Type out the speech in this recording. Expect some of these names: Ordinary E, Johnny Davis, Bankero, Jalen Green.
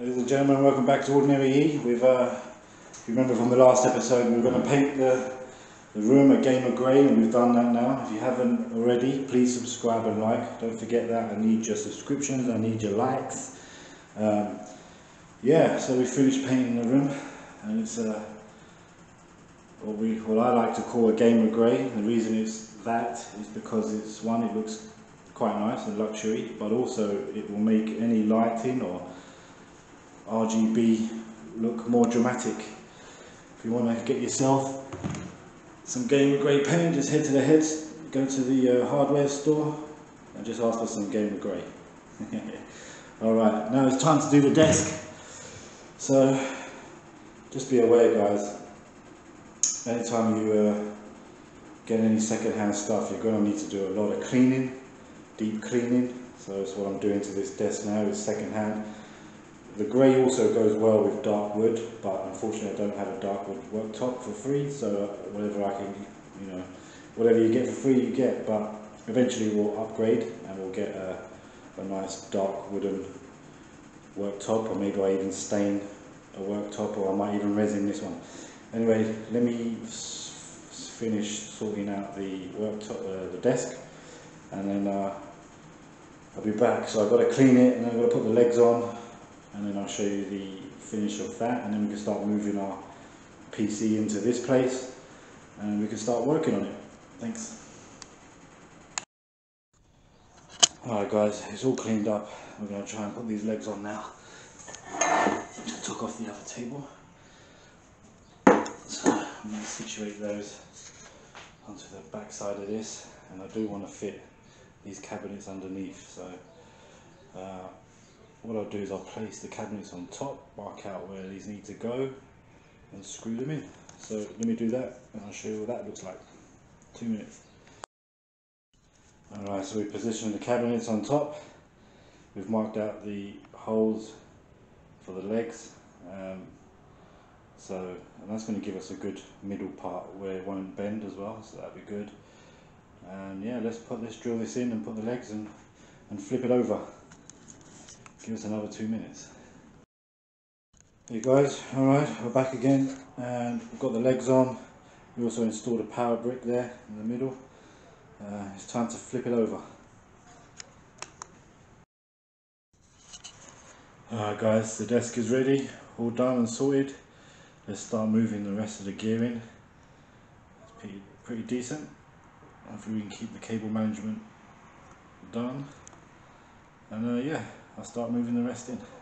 Ladies and gentlemen, welcome back to Ordinary E. If you remember from the last episode, we were going to paint the room a game of grey, and we've done that now. If you haven't already, please subscribe and like. Don't forget that. I need your subscriptions, I need your likes. Yeah, so we finished painting the room, and it's what I like to call a game of grey. The reason it's that is because it's one, it looks quite nice and luxury, but also it will make any lighting or RGB look more dramatic. If you want to get yourself some Game of Grey paint, just head to the Heads, go to the hardware store and just ask for some Game of Grey. Alright, now it's time to do the desk. So just be aware, guys, anytime you get any second-hand stuff, you're going to need to do a lot of cleaning, deep cleaning. So that's what I'm doing to this desk now, is second-hand. The grey also goes well with dark wood, but unfortunately I don't have a dark wood worktop for free, so whatever I can, you know, whatever you get for free you get, but eventually we'll upgrade and we'll get a nice dark wooden worktop, or maybe I even stain a worktop, or I might even resin this one. Anyway, let me finish sorting out the worktop, the desk, and then I'll be back. So I've got to clean it, and I've got to put the legs on, and then I'll show you the finish of that, and then we can start moving our PC into this place and we can start working on it. Thanks. Alright guys, it's all cleaned up. We're going to try and put these legs on now. Just took off the other table. So I'm going to situate those onto the back side of this, and I do want to fit these cabinets underneath, so what I'll do is I'll place the cabinets on top, mark out where these need to go and screw them in. So let me do that and I'll show you what that looks like. 2 minutes. Alright, so we positioned the cabinets on top. We've marked out the holes for the legs, and that's going to give us a good middle part where it won't bend as well, so that'll be good. And yeah, let's drill this in and put the legs in and flip it over. Give us another 2 minutes. Hey guys, alright, we're back again and we've got the legs on. We also installed a power brick there in the middle. It's time to flip it over. Alright guys, the desk is ready, all done and sorted. Let's start moving the rest of the gear in. It's pretty decent. Hopefully we can keep the cable management done. And yeah. I'll start moving the rest in.